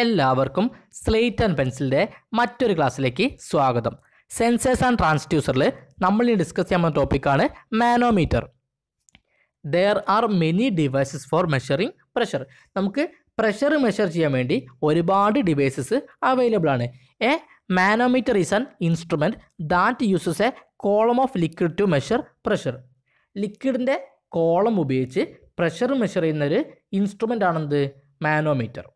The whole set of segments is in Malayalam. എല്ലാവർക്കും സ്ലേറ്റ് ആൻഡ് പെൻസിലിന്റെ മറ്റൊരു ക്ലാസ്സിലേക്ക് സ്വാഗതം. സെൻസേഴ്സ് ആൻഡ് ട്രാൻസ്ഡ്യൂസറിൽ നമ്മൾ ഇനി ഡിസ്കസ് ചെയ്യാൻ പോകുന്ന ടോപ്പിക്കാണ് manometer. There are many devices for measuring pressure. നമുക്ക് പ്രഷർ മെഷർ ചെയ്യാൻ വേണ്ടി ഒരുപാട് ഡിവൈസസ് അവൈലബിൾ ആണ്. A manometer is an instrument that uses a column of liquid to measure pressure. ലിക്വിഡിൻ്റെ കോളം ഉപയോഗിച്ച് പ്രഷർ മെഷർ ചെയ്യുന്നൊരു ഇൻസ്ട്രുമെൻ്റ് ആണെന്ത് manometer.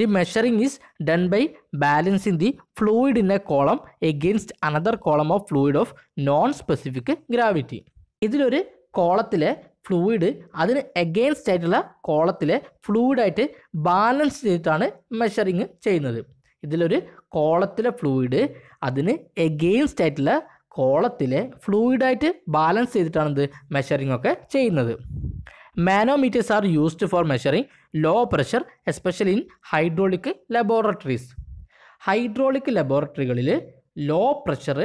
The measuring is done by balancing the fluid in a column against another column of fluid of non-specific gravity. ഇതിലൊരു കോളത്തിലെ ഫ്ലൂയിഡ് അതിന് എഗെയിൻസ്റ്റ് ആയിട്ടുള്ള കോളത്തിലെ ഫ്ലൂയിഡായിട്ട് ബാലൻസ് ചെയ്തിട്ടാണ് മെഷറിങ് ചെയ്യുന്നത്. ഇതിലൊരു കോളത്തിലെ ഫ്ലൂയിഡ് അതിന് എഗെയിൻസ്റ്റ് ആയിട്ടുള്ള കോളത്തിലെ ഫ്ലൂയിഡായിട്ട് ബാലൻസ് ചെയ്തിട്ടാണിത് മെഷറിങ് ഒക്കെ ചെയ്യുന്നത്. Manometers are used for measuring low pressure, especially in hydraulic laboratories. Hydraulic ലബോറട്ടറികളിൽ ലോ പ്രഷർ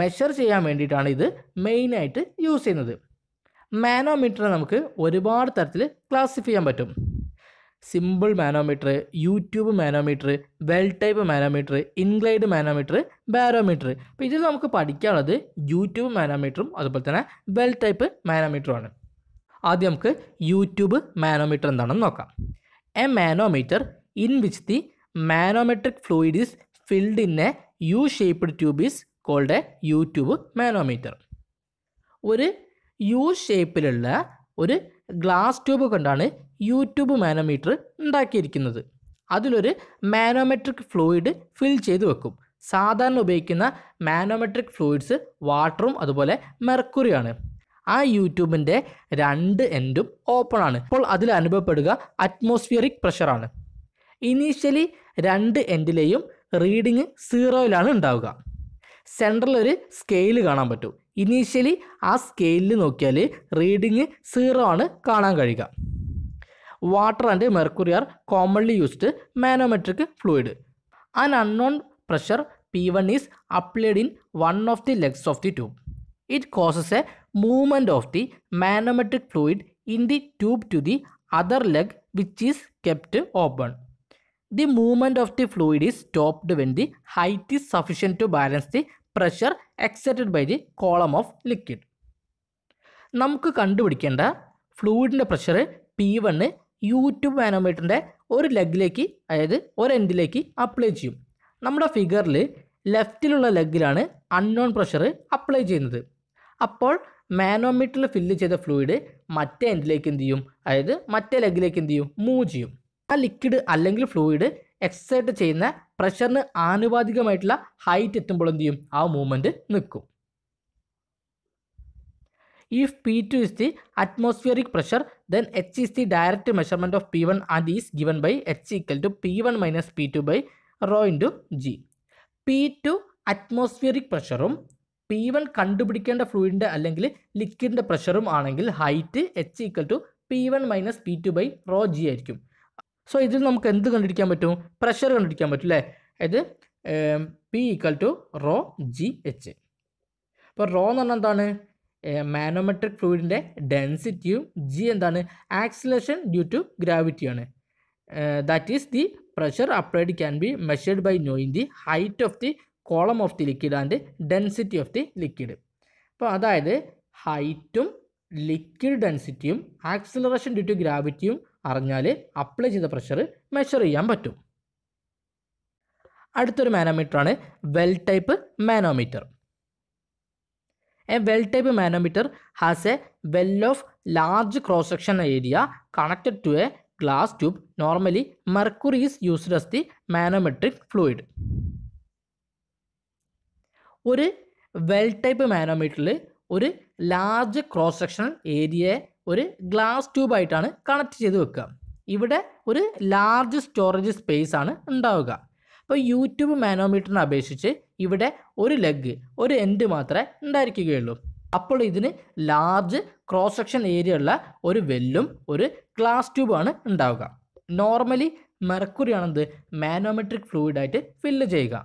മെഷർ ചെയ്യാൻ വേണ്ടിയിട്ടാണ് ഇത് മെയിനായിട്ട് യൂസ് ചെയ്യുന്നത്. മാനോമീറ്റർ നമുക്ക് ഒരുപാട് തരത്തിൽ ക്ലാസിഫൈ ചെയ്യാൻ പറ്റും. Simple manometer, U tube manometer, well type manometer, inclined manometer, barometer. അപ്പോൾ ഇതിൽ നമുക്ക് പഠിക്കാനുള്ളത് യൂട്യൂബ് മാനോമീറ്ററും അതുപോലെ തന്നെ വെൽ ടൈപ്പ് മാനോമീറ്ററുമാണ്. ആദ്യം നമുക്ക് യൂട്യൂബ് മാനോമീറ്റർ എന്താണെന്ന് നോക്കാം. A manometer in which the manometric fluid is filled in a U shaped tube is called a U tube manometer. ഒരു യു ഷേപ്പിലുള്ള ഒരു ഗ്ലാസ് ട്യൂബ് കൊണ്ടാണ് യൂട്യൂബ് മാനോമീറ്റർ ഉണ്ടാക്കിയിരിക്കുന്നത്. അതിലൊരു മാനോമെട്രിക് ഫ്ലൂയിഡ് ഫിൽ ചെയ്ത് വെക്കും. സാധാരണ ഉപയോഗിക്കുന്ന മാനോമെട്രിക് ഫ്ലൂയിഡ്സ് വാട്ടറും അതുപോലെ മെർക്കുറിയാണ്. ആ യൂട്യൂബിൻ്റെ രണ്ട് എൻഡും ഓപ്പൺ ആണ്. അപ്പോൾ അതിൽ അനുഭവപ്പെടുക അറ്റ്മോസ്ഫിയറിക് പ്രഷറാണ്. ഇനീഷ്യലി രണ്ട് എൻഡിലെയും റീഡിങ് സീറോയിലാണ് ഉണ്ടാവുക. സെൻട്രൽ ഒരു സ്കെയിൽ കാണാൻ പറ്റും. ഇനീഷ്യലി ആ സ്കെയിലിൽ നോക്കിയാൽ റീഡിങ് സീറോ ആണ് കാണാൻ കഴിയുക. Water and mercury are commonly used manometric fluid. An unknown pressure P1 is applied in one of the legs of the tube. It causes a movement of the manometric fluid in the tube to the other leg which is kept open. The movement of the fluid is stopped when the height is sufficient to balance the pressure exerted by the column of liquid. നമുക്ക് കണ്ടുപിടിക്കേണ്ട ഫ്ലൂയിഡിൻ്റെ പ്രഷർ P1 യൂട്യൂബ് മാനോമീറ്ററിൻ്റെ ഒരു ലെഗിലേക്ക്, അതായത് ഒരു എൻഡിലേക്ക് അപ്ലൈ ചെയ്യും. നമ്മുടെ ഫിഗറിൽ ലെഫ്റ്റിലുള്ള ലെഗിലാണ് അൺനോൺ പ്രഷർ അപ്ലൈ ചെയ്യുന്നത്. അപ്പോൾ മാനോമീറ്ററിൽ ഫില്ല് ചെയ്ത ഫ്ലൂയിഡ് മറ്റേ എൻഡിലേക്ക് എന്ത് ചെയ്യും, അതായത് മറ്റേ ലെഗിലേക്ക് എന്ത് ചെയ്യും, മൂവ് ചെയ്യും. ആ ലിക്വിഡ് അല്ലെങ്കിൽ ഫ്ലൂയിഡ് എക്സൈറ്റ് ചെയ്യുന്ന പ്രഷറിന് ആനുപാതികമായിട്ടുള്ള ഹൈറ്റ് എത്തുമ്പോൾ എന്ത് ചെയ്യും, ആ മൂവ്മെൻറ്റ് നിൽക്കും. If P2 is the atmospheric pressure, then H is the direct measurement of P1 and is given by H equal to P1 minus P2 by rho into G. P2 atmospheric പ്രഷറും P1 കണ്ടുപിടിക്കേണ്ട ഫ്ലൂയിഡിൻ്റെ അല്ലെങ്കിൽ ലിക്വിഡിൻ്റെ പ്രഷറും ആണെങ്കിൽ height H equal to P1 minus P2 by rho G ആയിരിക്കും. സോ ഇതിൽ നമുക്ക് എന്ത് കണ്ടുപിടിക്കാൻ പറ്റും, പ്രഷർ കണ്ടുപിടിക്കാൻ പറ്റും അല്ലേ. അതായത് P equal to rho G H. അപ്പോൾ റോ എന്ന് പറഞ്ഞാൽ എന്താണ്, മാനോമെട്രിക് ഫ്ലൂയിഡിൻ്റെ ഡെൻസിറ്റിയും ജി എന്താണ്, ആക്സിലേഷൻ ഡ്യൂ ടു ഗ്രാവിറ്റിയാണ്. That is the pressure applied can be measured by knowing the height of the column of the liquid and density of the liquid. അപ്പോൾ അതായത് ഹൈറ്റും ലിക്വിഡ് ഡെൻസിറ്റിയും ആക്സിലറേഷൻ ഡ്യൂ ടു ഗ്രാവിറ്റിയും അറിഞ്ഞാൽ അപ്ലൈ ചെയ്ത പ്രഷർ മെഷർ ചെയ്യാൻ പറ്റും. അടുത്തൊരു മാനോമീറ്ററാണ് well type manometer. A well type manometer has a well of large cross section area connected to a glass tube. Normally mercury is used as the manometric fluid. ഒരു വെൽ ടൈപ്പ് മാനോമീറ്ററിൽ ഒരു ലാർജ് ക്രോസ് സെക്ഷണൽ ഏരിയയെ ഒരു ഗ്ലാസ് ട്യൂബായിട്ടാണ് കണക്ട് ചെയ്ത് വെക്കുക. ഇവിടെ ഒരു ലാർജ് സ്റ്റോറേജ് സ്പേസ് ആണ് ഉണ്ടാവുക. അപ്പോൾ യൂട്യൂബ് മാനോമീറ്ററിനെ അപേക്ഷിച്ച് ഇവിടെ ഒരു ലെഗ്, ഒരു എൻഡ് മാത്രമേ ഉണ്ടായിരിക്കുകയുള്ളൂ. അപ്പോൾ ഇതിന് ലാർജ് ക്രോസ് സെക്ഷൻ ഏരിയ ഉള്ള ഒരു വെല്ലും ഒരു ഗ്ലാസ് ട്യൂബാണ് ഉണ്ടാവുക. നോർമലി മെർക്കുറി ആണെന്ത് മാനോമെട്രിക് ഫ്ലൂയിഡായിട്ട് ഫില്ല് ചെയ്യുക.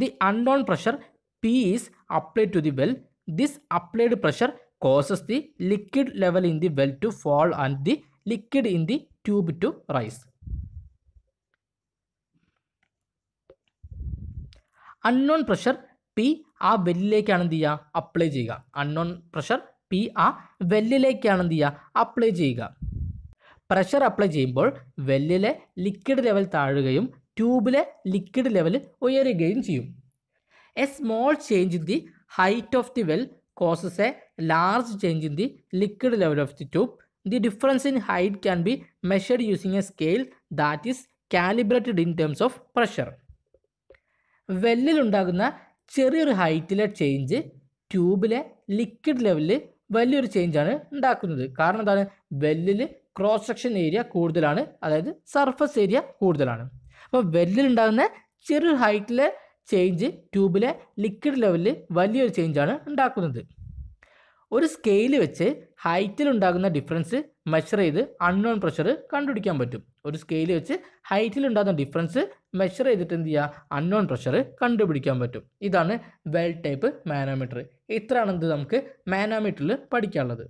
The unknown pressure P is applied to the well. This applied pressure causes the liquid level in the well to fall and the liquid in the tube to rise. unknown pressure P आ belly लेके दिया apply जाएगा. Unknown pressure P आ belly लेके दिया apply जाएगा. Pressure apply ചെയ്യുമ്പോൾ വെല്ലിലെ liquid level താഴുകയും ട്യൂബിലെ liquid level ഉയരുകയും ചെയ്യും. A small change in the height of the well causes a large change in the liquid level of the tube. The difference in height can be measured using a scale that is calibrated in terms of pressure. വെല്ലിൽ ഉണ്ടാകുന്ന ചെറിയൊരു ഹൈറ്റിലെ ചേഞ്ച് ട്യൂബിലെ ലിക്വിഡ് ലെവലിൽ വലിയൊരു ചേഞ്ച് ആണ് ഉണ്ടാക്കുന്നത്. കാരണം എന്താണ്? വെല്ലിൽ cross section area കൂടുതലാണ്, അതായത് surface area കൂടുതലാണ്. അപ്പോൾ വെല്ലിൽ ഉണ്ടാകുന്ന ചെറിയ ഹൈറ്റിലെ ചേഞ്ച് ട്യൂബിലെ ലിക്വിഡ് ലെവലിൽ വലിയൊരു ചേഞ്ച് ആണ് ഉണ്ടാക്കുന്നത്. ഒരു സ്കെയിൽ വെച്ച് ഹൈറ്റിൽ ഉണ്ടാകുന്ന ഡിഫറൻസ് മെഷർ ചെയ്ത് അൺനോൺ പ്രഷർ കണ്ടുപിടിക്കാൻ പറ്റും. ഒരു സ്കെയിൽ വെച്ച് ഹൈറ്റിൽ ഉണ്ടാകുന്ന ഡിഫറൻസ് മെഷർ ചെയ്തിട്ട് എന്ത് ചെയ്യുക, അൺനോൺ പ്രഷർ കണ്ടുപിടിക്കാൻ പറ്റും. ഇതാണ് വെൽ ടൈപ്പ് മാനോമീറ്റർ. ഇത്രയാണ് നമുക്ക് മാനോമീറ്ററിൽ പഠിക്കാനുള്ളത്.